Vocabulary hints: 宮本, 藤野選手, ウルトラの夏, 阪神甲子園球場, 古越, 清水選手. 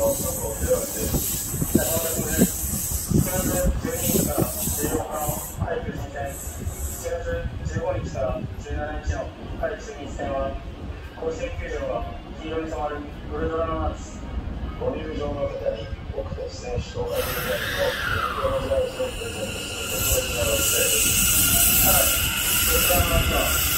17日の第1戦は甲子園球場が黄色に染まるウルトラの夏、ご入場の方に僕たち選手と同じようにのプレゼントすることになるので、さらにウルトラの夏は